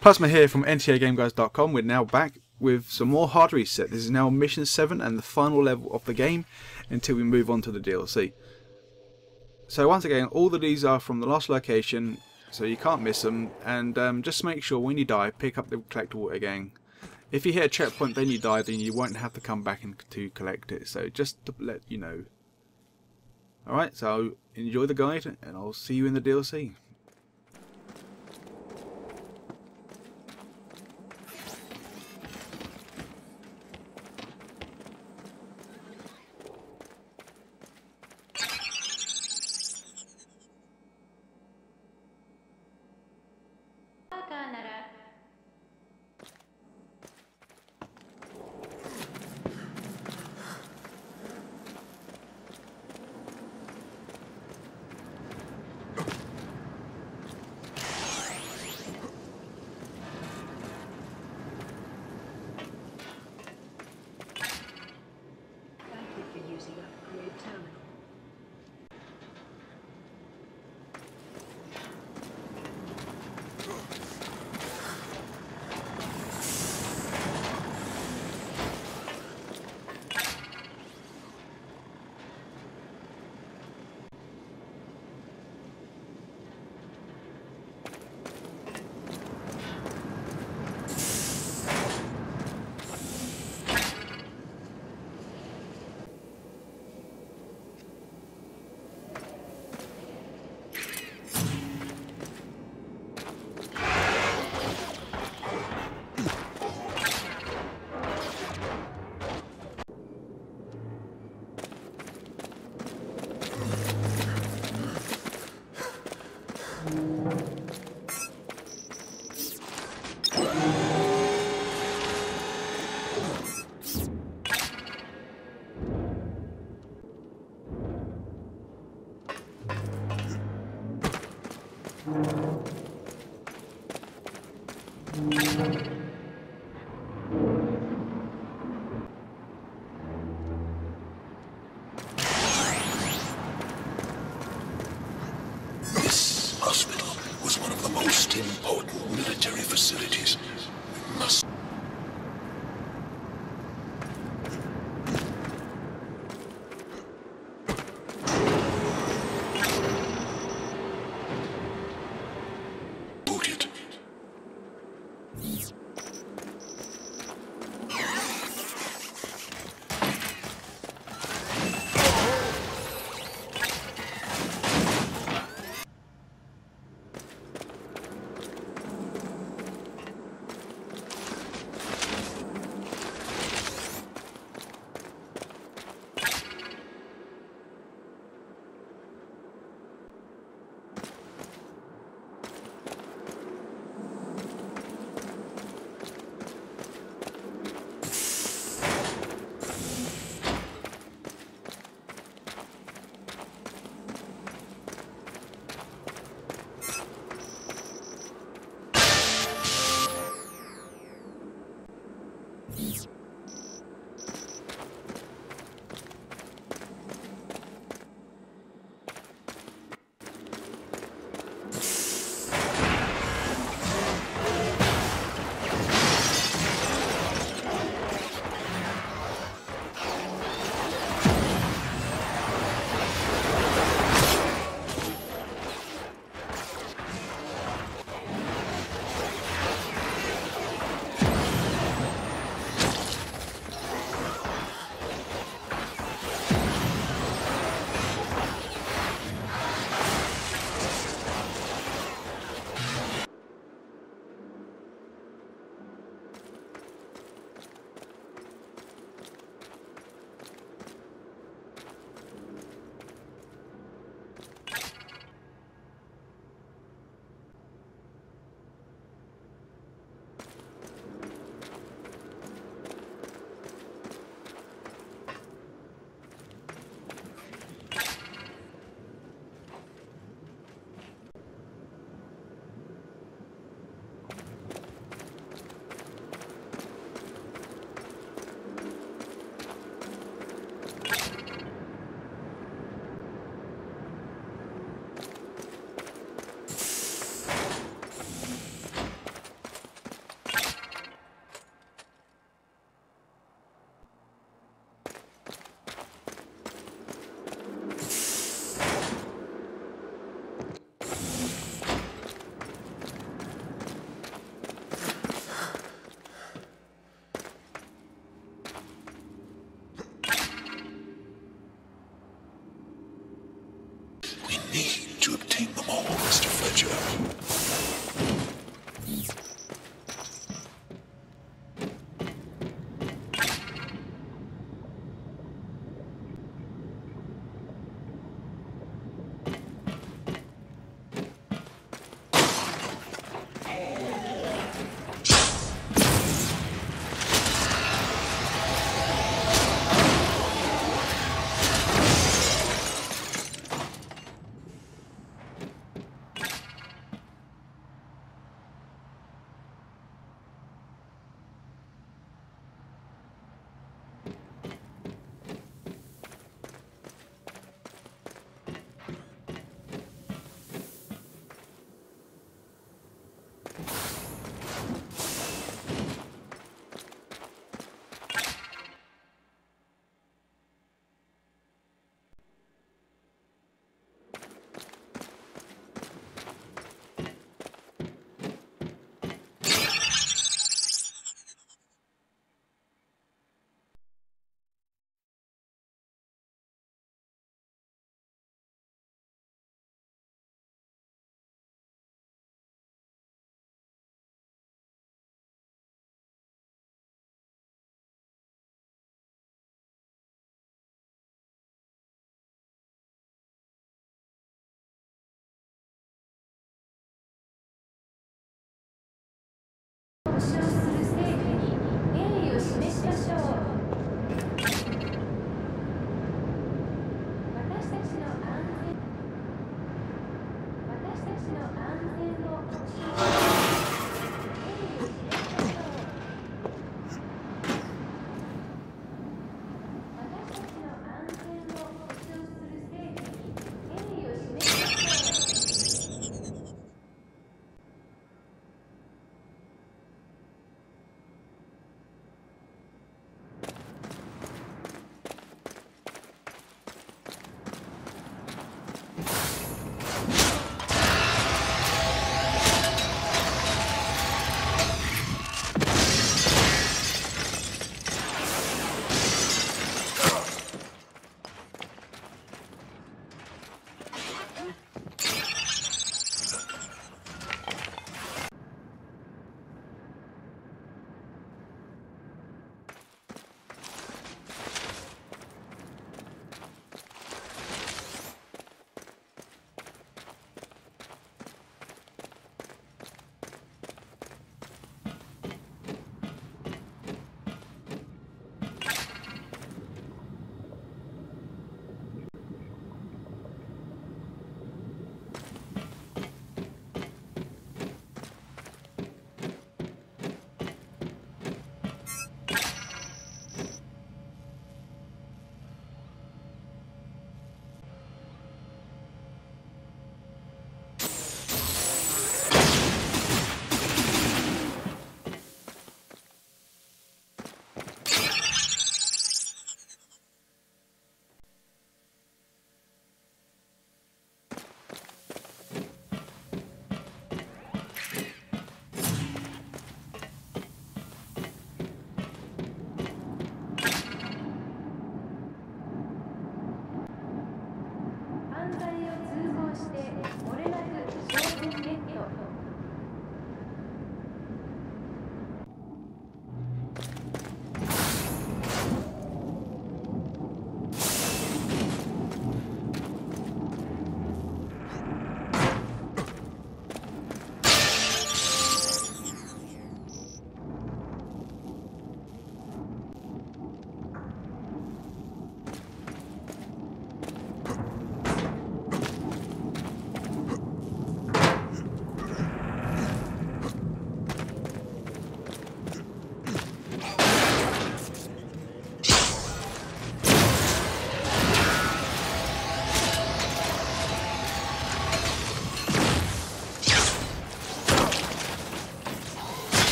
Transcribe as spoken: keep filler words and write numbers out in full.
Plasma here from N T A game guys dot com. We're now back with some more Hard Reset. This is now Mission seven and the final level of the game until we move on to the D L C. So once again, all of these are from the last location, so you can't miss them. And um, just make sure when you die, pick up the collectible again. If you hit a checkpoint, then you die, then you won't have to come back and to collect it. So just to let you know. Alright, so enjoy the guide, and I'll see you in the D L C. This hospital was one of the most important military facilities. We must...